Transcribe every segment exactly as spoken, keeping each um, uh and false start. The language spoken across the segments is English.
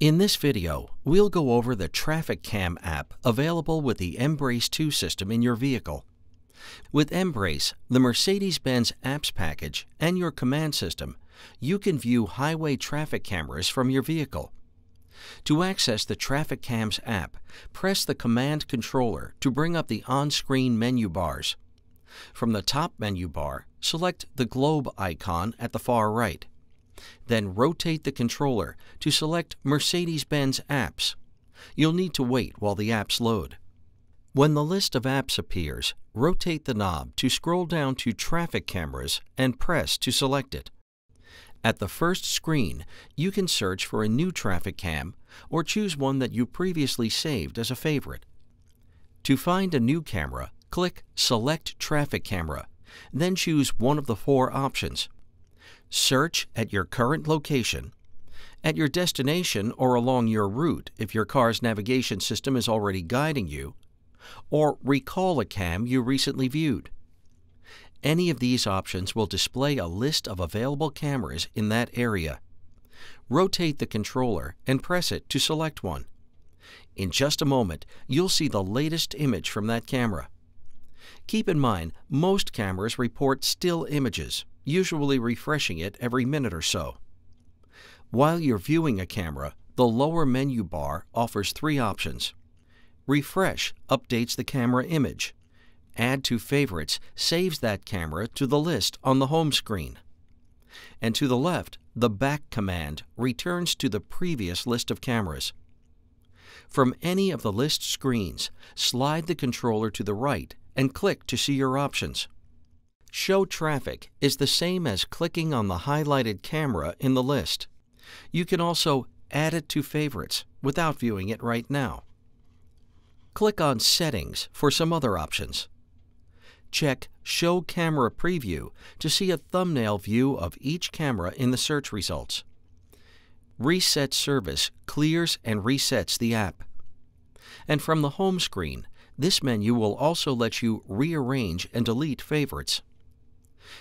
In this video, we'll go over the Traffic Cam app available with the Embrace two system in your vehicle. With Embrace, the Mercedes-Benz apps package, and your command system, you can view highway traffic cameras from your vehicle. To access the Traffic Cams app, press the command controller to bring up the on-screen menu bars. From the top menu bar, select the globe icon at the far right. Then rotate the controller to select Mercedes-Benz apps. You'll need to wait while the apps load. When the list of apps appears, rotate the knob to scroll down to Traffic Cameras and press to select it. At the first screen, you can search for a new traffic cam or choose one that you previously saved as a favorite. To find a new camera, click Select Traffic Camera, then choose one of the four options. Search at your current location, at your destination or along your route if your car's navigation system is already guiding you, or recall a cam you recently viewed. Any of these options will display a list of available cameras in that area. Rotate the controller and press it to select one. In just a moment, you'll see the latest image from that camera. Keep in mind, most cameras report still images, usually refreshing it every minute or so. While you're viewing a camera, the lower menu bar offers three options. Refresh updates the camera image. Add to favorites saves that camera to the list on the home screen. And to the left, the back command returns to the previous list of cameras. From any of the list screens, slide the controller to the right and click to see your options. Show traffic is the same as clicking on the highlighted camera in the list. You can also add it to favorites without viewing it right now. Click on Settings for some other options. Check Show Camera Preview to see a thumbnail view of each camera in the search results. Reset Service clears and resets the app. And from the home screen, this menu will also let you rearrange and delete favorites.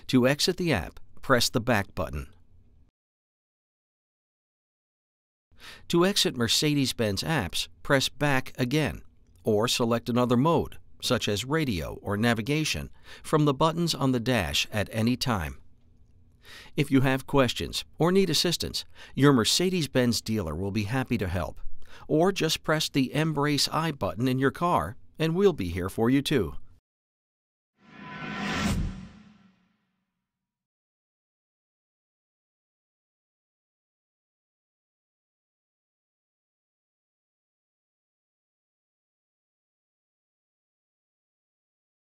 To exit the app, press the back button. To exit Mercedes-Benz apps, press back again, or select another mode, such as radio or navigation, from the buttons on the dash at any time. If you have questions or need assistance, your Mercedes-Benz dealer will be happy to help. Or just press the Embrace I button in your car, and we'll be here for you too.